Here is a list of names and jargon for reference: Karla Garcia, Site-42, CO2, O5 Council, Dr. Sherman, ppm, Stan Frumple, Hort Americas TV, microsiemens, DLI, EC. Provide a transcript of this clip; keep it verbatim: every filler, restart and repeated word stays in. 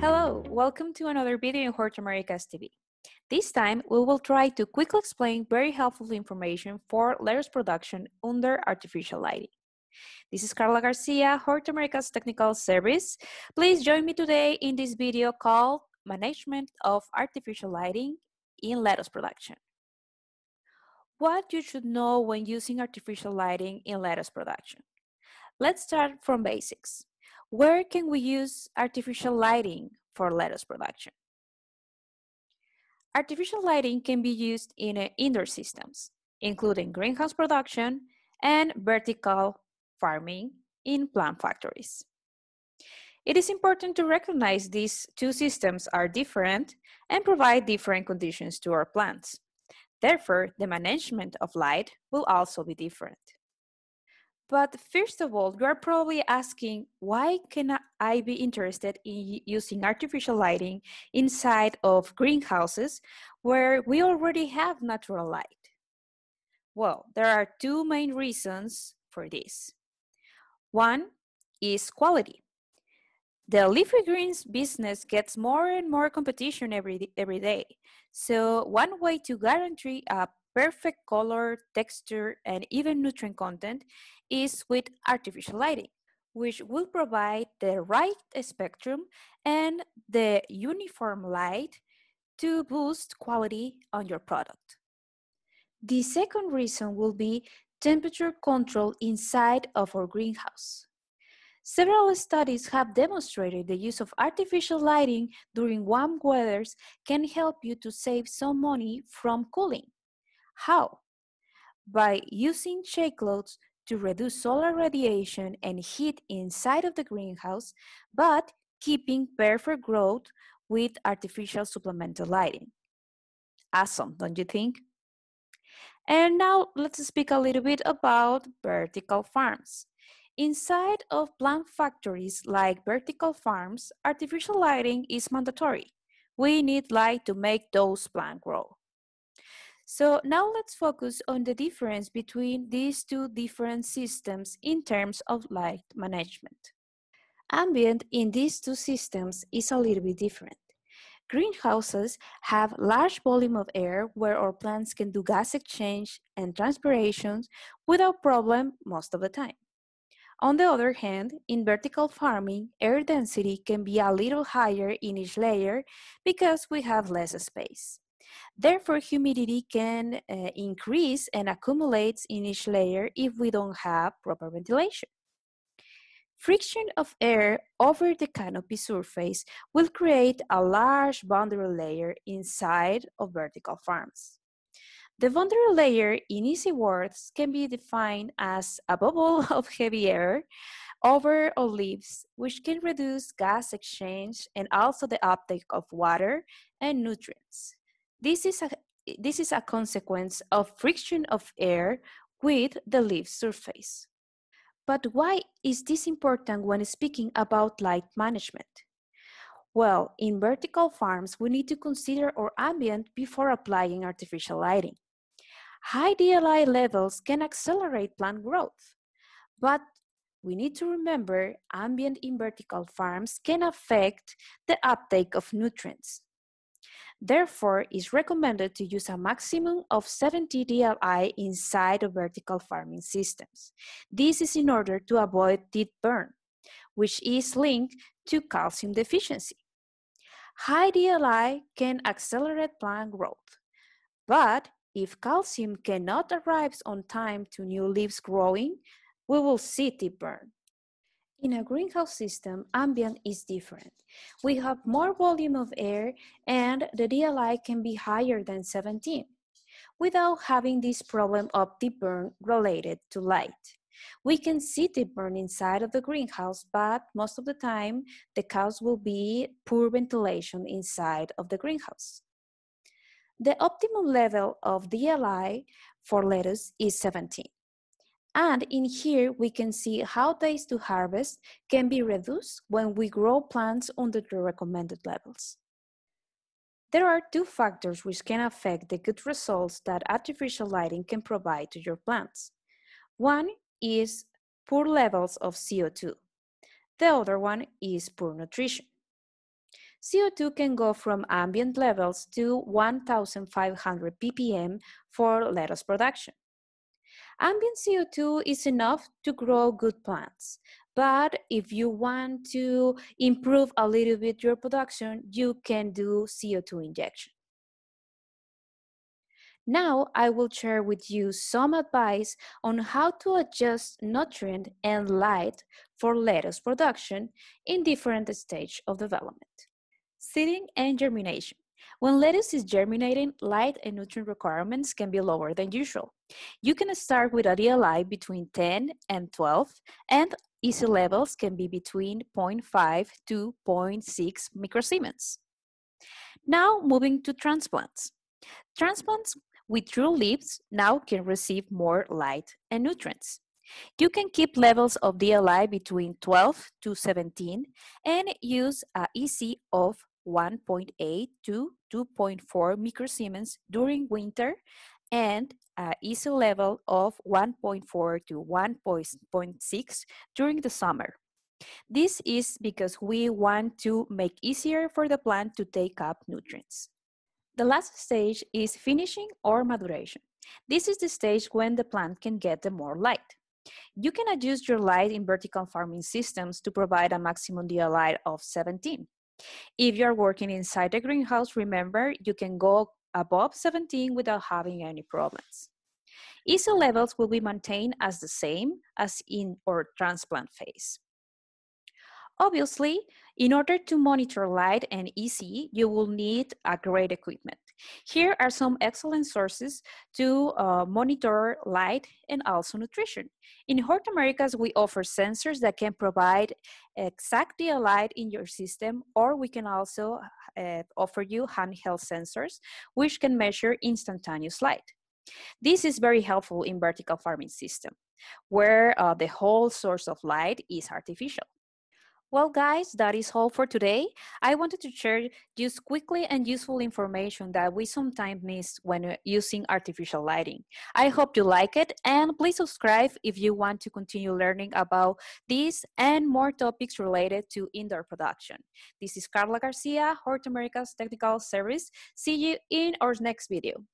Hello, welcome to another video in Hort Americas T V. This time, we will try to quickly explain very helpful information for lettuce production under artificial lighting. This is Karla Garcia, Hort Americas Technical Service. Please join me today in this video called Management of Artificial Lighting in Lettuce Production. What you should know when using artificial lighting in lettuce production. Let's start from basics. Where can we use artificial lighting for lettuce production? Artificial lighting can be used in indoor systems, including greenhouse production and vertical farming in plant factories. It is important to recognize these two systems are different and provide different conditions to our plants. Therefore, the management of light will also be different. But first of all, you are probably asking, why can I be interested in using artificial lighting inside of greenhouses where we already have natural light? Well, there are two main reasons for this. One is quality. The leafy greens business gets more and more competition every, every day. So one way to guarantee a perfect color, texture, and even nutrient content is with artificial lighting, which will provide the right spectrum and the uniform light to boost quality on your product. The second reason will be temperature control inside of our greenhouse. Several studies have demonstrated the use of artificial lighting during warm weathers can help you to save some money from cooling. How? By using shade cloths to reduce solar radiation and heat inside of the greenhouse, but keeping perfect growth with artificial supplemental lighting. Awesome, don't you think? And now let's speak a little bit about vertical farms. Inside of plant factories like vertical farms, artificial lighting is mandatory. We need light to make those plants grow. So now let's focus on the difference between these two different systems in terms of light management. Ambient in these two systems is a little bit different. Greenhouses have large volume of air where our plants can do gas exchange and transpirations without problem most of the time. On the other hand, in vertical farming, air density can be a little higher in each layer because we have less space. Therefore, humidity can uh, increase and accumulates in each layer if we don't have proper ventilation. Friction of air over the canopy surface will create a large boundary layer inside of vertical farms. The boundary layer, in easy words, can be defined as a bubble of heavy air over our leaves, which can reduce gas exchange and also the uptake of water and nutrients. This is a, this is a consequence of friction of air with the leaf surface. But why is this important when speaking about light management? Well, in vertical farms, we need to consider our ambient before applying artificial lighting. High D L I levels can accelerate plant growth, but we need to remember ambient in vertical farms can affect the uptake of nutrients. Therefore, it is recommended to use a maximum of seventy D L I inside of vertical farming systems. This is in order to avoid heat burn, which is linked to calcium deficiency. High D L I can accelerate plant growth, but if calcium cannot arrive on time to new leaves growing, we will see deep burn. In a greenhouse system, ambient is different. We have more volume of air and the D L I can be higher than seventeen without having this problem of deep burn related to light. We can see deep burn inside of the greenhouse, but most of the time the cause will be poor ventilation inside of the greenhouse. The optimum level of D L I for lettuce is seventeen. And in here we can see how days to harvest can be reduced when we grow plants under the recommended levels. There are two factors which can affect the good results that artificial lighting can provide to your plants. One is poor levels of C O two. The other one is poor nutrition. C O two can go from ambient levels to one thousand five hundred p p m for lettuce production. Ambient C O two is enough to grow good plants, but if you want to improve a little bit your production, you can do C O two injection. Now I will share with you some advice on how to adjust nutrient and light for lettuce production in different stages of development. Seeding and germination. When lettuce is germinating, light and nutrient requirements can be lower than usual. You can start with a D L I between ten and twelve, and easy levels can be between zero point five to zero point six microsiemens. Now moving to transplants. Transplants with true leaves now can receive more light and nutrients. You can keep levels of D L I between twelve to seventeen and use a E C of one point eight to two point four microsiemens during winter and an E C level of one point four to one point six during the summer. This is because we want to make it easier for the plant to take up nutrients. The last stage is finishing or maduration. This is the stage when the plant can get the more light. You can adjust your light in vertical farming systems to provide a maximum D L I of seventeen. If you're working inside a greenhouse, remember, you can go above seventeen without having any problems. E C levels will be maintained as the same as in our transplant phase. Obviously, in order to monitor light and E C, you will need a great equipment. Here are some excellent sources to uh, monitor light and also nutrition. In Hort Americas, we offer sensors that can provide exact D L I in your system, or we can also uh, offer you handheld sensors, which can measure instantaneous light. This is very helpful in vertical farming system, where uh, the whole source of light is artificial. Well, guys, that is all for today. I wanted to share just quickly and useful information that we sometimes miss when using artificial lighting. I hope you like it, and please subscribe if you want to continue learning about this and more topics related to indoor production. This is Karla Garcia, Hort Americas Technical Service. See you in our next video.